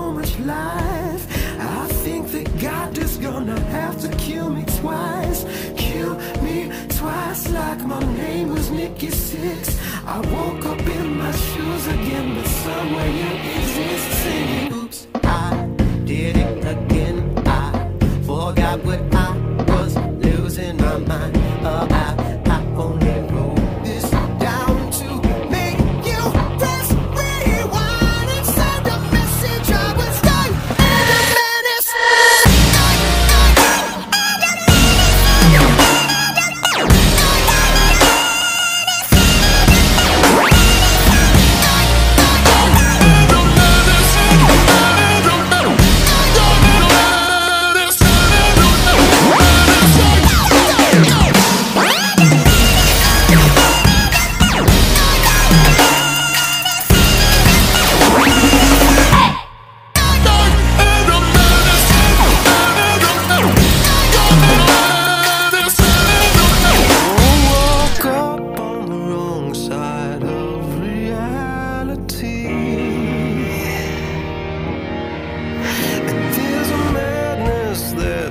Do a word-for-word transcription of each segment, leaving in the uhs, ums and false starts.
so much life. I think that God is gonna have to kill me twice. Kill me twice like my name was Nikki Sixx. I woke up in my shoes again, but somewhere you exist. Singing, oops, I did it again. I forgot what I was losing my mind about. I only wrote this down to make you press rewind and send a message. I was done in a minute.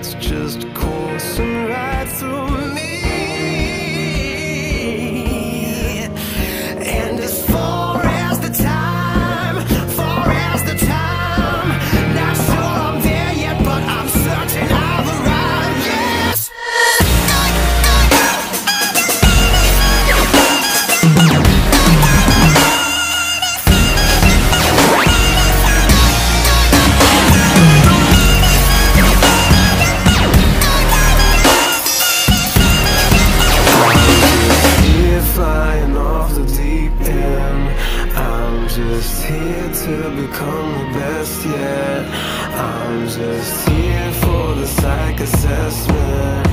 It's just coursing right through me, and as far as the time, far as the time, not sure I'm there yet, but I'm certain I'll arrive, yes. Just here to become the best yet. I'm just here for the psych assessment.